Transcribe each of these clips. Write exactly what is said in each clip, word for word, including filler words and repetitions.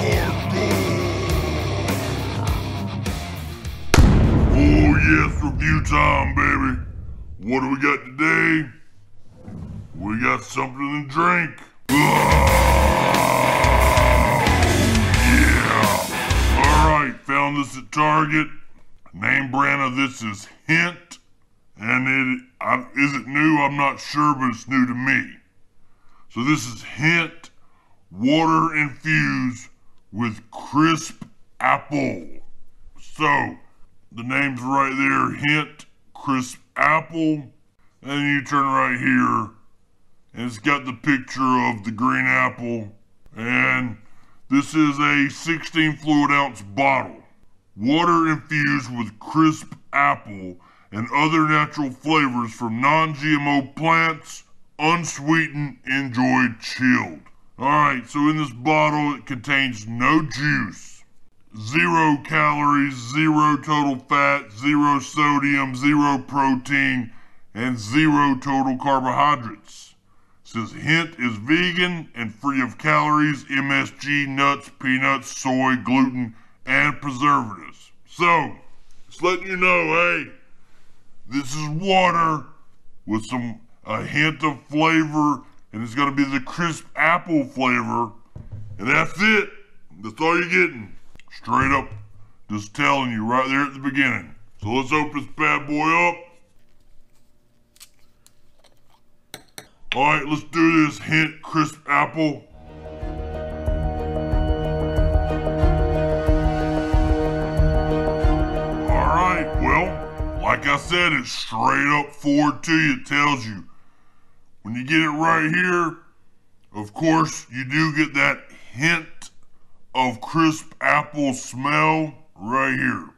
Oh yes, review time, baby. What do we got today? We got something to drink. Oh, yeah. All right, found this at Target. Name brand of this is Hint. And it I, is it new? I'm not sure, but it's new to me. So this is Hint water infused with crisp apple. So the name's right there, Hint crisp apple. And you turn right here, and it's got the picture of the green apple. And this is a sixteen fluid ounce bottle. Water infused with crisp apple and other natural flavors from non-G M O plants, unsweetened, enjoyed chilled. Alright, so in this bottle it contains no juice, zero calories, zero total fat, zero sodium, zero protein, and zero total carbohydrates. It says Hint is vegan and free of calories, M S G, nuts, peanuts, soy, gluten, and preservatives. So, just letting you know, hey, this is water with some a hint of flavor, and it's gonna be the crisp apple flavor, and that's it. That's all you're getting. Straight up, just telling you right there at the beginning. So let's open this bad boy up. All right, let's do this Hint crisp apple. All right, well, like I said, it's straight up forward to you. It tells you. When you get it right here, of course, you do get that hint of crisp apple smell right here.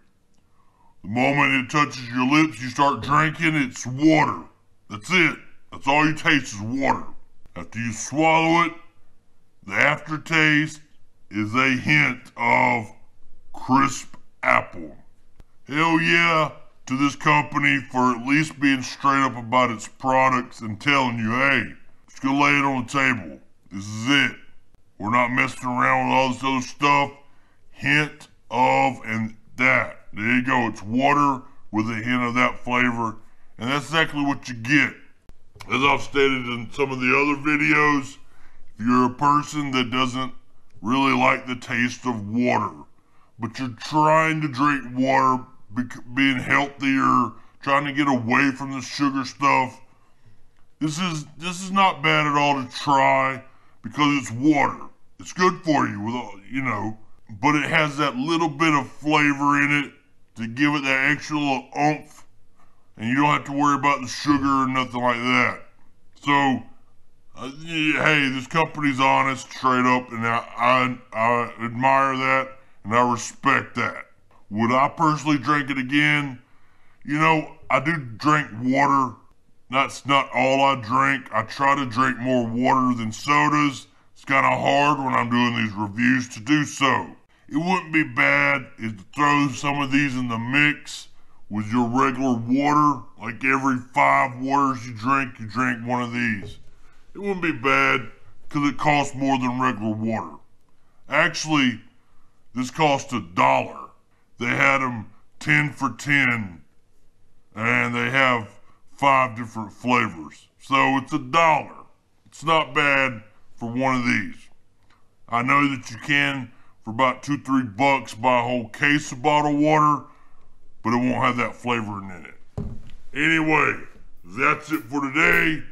The moment it touches your lips, you start drinking, it's water. That's it. That's all you taste is water. After you swallow it, the aftertaste is a hint of crisp apple. Hell yeah. To this company for at least being straight up about its products and telling you, hey, just gonna lay it on the table. This is it. We're not messing around with all this other stuff. Hint of and that. There you go. It's water with a hint of that flavor. And that's exactly what you get. As I've stated in some of the other videos, if you're a person that doesn't really like the taste of water, but you're trying to drink water being healthier, trying to get away from the sugar stuff, this is this is not bad at all to try, because it's water. It's good for you, with all, you know, but it has that little bit of flavor in it to give it that extra little oomph, and you don't have to worry about the sugar or nothing like that. So, uh, yeah, hey, this company's honest, straight up, and I, I, I admire that, and I respect that. Would I personally drink it again? You know, I do drink water. That's not all I drink. I try to drink more water than sodas. It's kind of hard when I'm doing these reviews to do so. It wouldn't be bad is to throw some of these in the mix with your regular water. Like every five waters you drink, you drink one of these. It wouldn't be bad because it costs more than regular water. Actually, this costs a dollar. They had them ten for ten, and they have five different flavors. So it's a dollar. It's not bad for one of these. I know that you can, for about two, three bucks, buy a whole case of bottled water, but it won't have that flavoring in it. Anyway, that's it for today.